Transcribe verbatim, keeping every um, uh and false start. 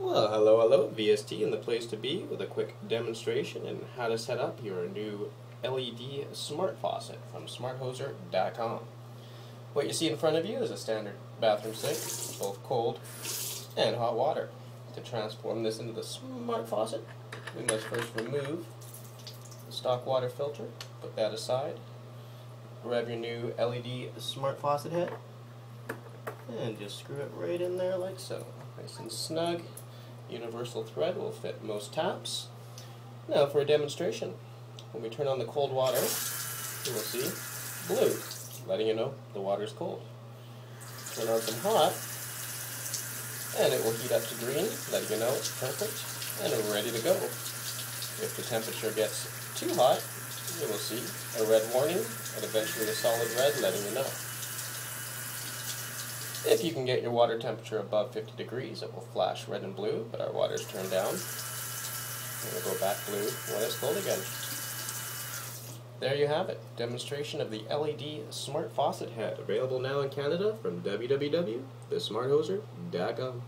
Well, hello, hello, V S T and the place to be with a quick demonstration on how to set up your new L E D Smart Faucet from Smart Hoser dot com. What you see in front of you is a standard bathroom sink, both cold and hot water. To transform this into the Smart Faucet, we must first remove the stock water filter, put that aside, grab your new L E D Smart Faucet head, and just screw it right in there like so. Nice and snug. Universal thread will fit most taps. Now for a demonstration. When we turn on the cold water, you will see blue, letting you know the water is cold. Turn on some hot, and it will heat up to green, letting you know it's perfect and ready to go. If the temperature gets too hot, you will see a red warning and eventually a solid red, letting you know. If you can get your water temperature above fifty degrees, it will flash red and blue, but our water is turned down. It will go back blue when it's cold again. There you have it. Demonstration of the L E D Smart Faucet head. Available now in Canada from w w w dot the smart hoser dot com.